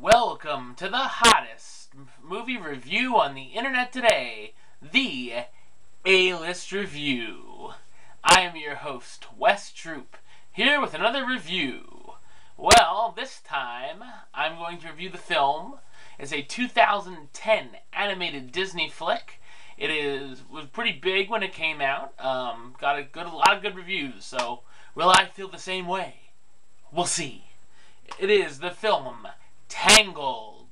Welcome to the hottest movie review on the internet today, the A-List Review. I am your host, Wes Troop, here with another review. Well, this time I'm going to review the film. It's a 2010 animated Disney flick. It was pretty big when it came out. Got a lot of good reviews, so will I feel the same way? We'll see. It is the film Tangled.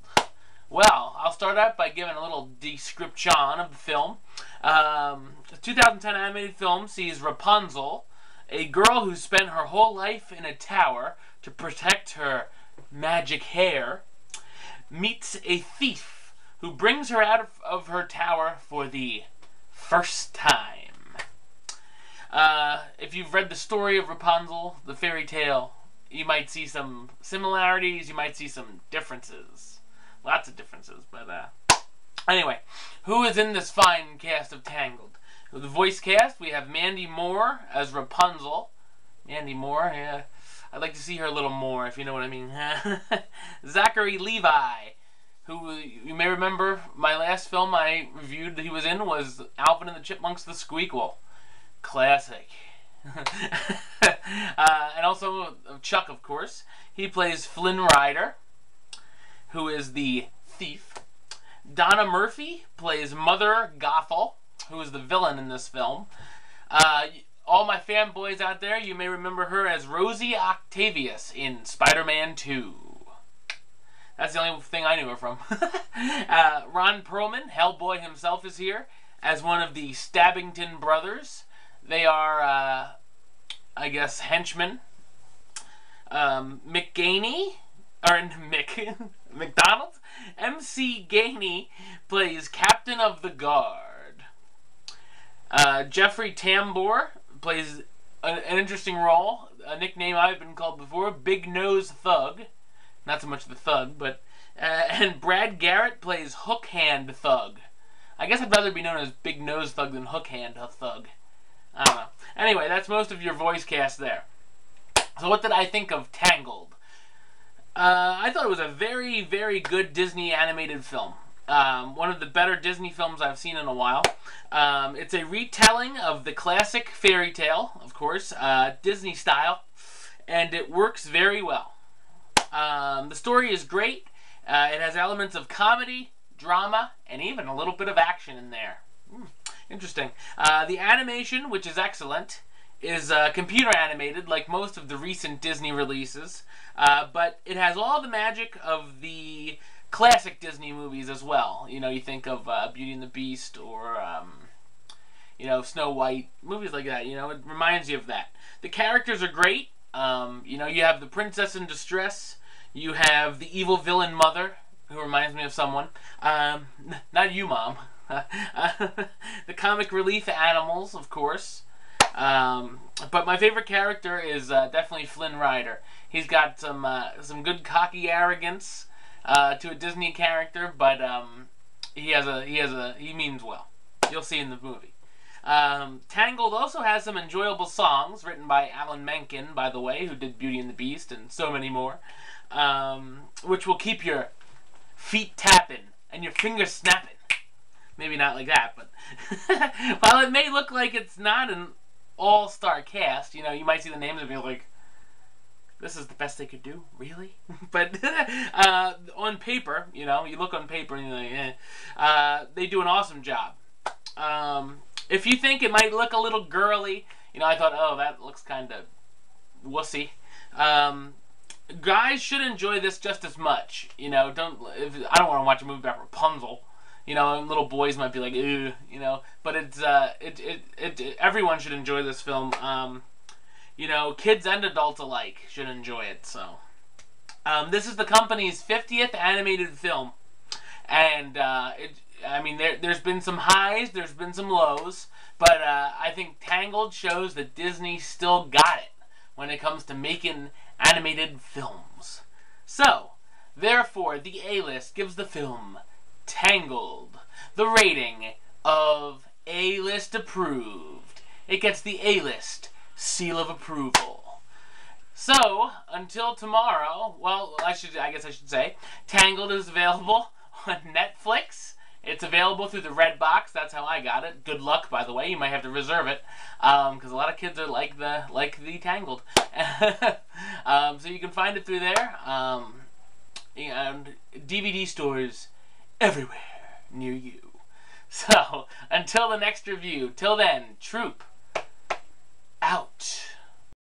Well, I'll start out by giving a little description of the film. The 2010 animated film sees Rapunzel, a girl who spent her whole life in a tower to protect her magic hair, meets a thief who brings her out of her tower for the first time. If you've read the story of Rapunzel, the fairy tale, you might see some similarities, you might see some differences. Lots of differences, but anyway, who is in this fine cast of Tangled? With the voice cast, we have Mandy Moore as Rapunzel. Mandy Moore, yeah. I'd like to see her a little more, if you know what I mean. Zachary Levi, who you may remember my last film I reviewed that he was in was Alvin and the Chipmunks: The Squeakquel. Classic. And also Chuck, of course. He plays Flynn Rider, who is the thief. Donna Murphy plays Mother Gothel, who is the villain in this film. All my fanboys out there, you may remember her as Rosie Octavius in Spider-Man 2. That's the only thing I knew her from. Ron Perlman, Hellboy himself, is here as one of the Stabbington Brothers. They are, I guess, henchmen. McDonald's? M.C. Gainey plays Captain of the Guard. Jeffrey Tambor plays an interesting role, a nickname I've been called before, Big Nose Thug. Not so much the thug, but... and Brad Garrett plays Hook Hand Thug. I guess I'd rather be known as Big Nose Thug than Hook Hand Thug. I don't know. Anyway, that's most of your voice cast there. So what did I think of Tangled? I thought it was a very, very good Disney animated film. One of the better Disney films I've seen in a while. It's a retelling of the classic fairy tale, of course, Disney style, and it works very well. The story is great. It has elements of comedy, drama, and even a little bit of action in there. Interesting. The animation, which is excellent, is computer animated like most of the recent Disney releases, but it has all the magic of the classic Disney movies as well. You know, you think of Beauty and the Beast or, you know, Snow White, movies like that. You know, it reminds you of that. The characters are great. You know, you have the princess in distress. You have the evil villain mother, who reminds me of someone. Not you, Mom. The comic relief animals, of course, but my favorite character is definitely Flynn Rider. He's got some good cocky arrogance to a Disney character, but he means well. You'll see in the movie. Tangled also has some enjoyable songs written by Alan Menken, by the way, who did Beauty and the Beast and so many more, which will keep your feet tapping and your fingers snapping. Maybe not like that, but while it may look like it's not an all-star cast, you know, you might see the names and be like, this is the best they could do? Really? But on paper, you know, you look on paper and you're like, eh. They do an awesome job. If you think it might look a little girly, you know, I thought, oh, that looks kind of wussy. Guys should enjoy this just as much. You know, I don't want to watch a movie about Rapunzel. You know, little boys might be like, ooh, you know, but it's, everyone should enjoy this film. You know, kids and adults alike should enjoy it, so. This is the company's 50th animated film, and, I mean, there's been some highs, there's been some lows, but, I think Tangled shows that Disney still got it when it comes to making animated films. So, therefore, the A-List gives the film Tangled the rating of A-List approved. It gets the A-List seal of approval. So, until tomorrow, well, I guess I should say, Tangled is available on Netflix. It's available through the Redbox. That's how I got it. Good luck, by the way. You might have to reserve it, because a lot of kids are like the Tangled. So you can find it through there. And DVD stores everywhere near you. So until the next review, till then, Troop out.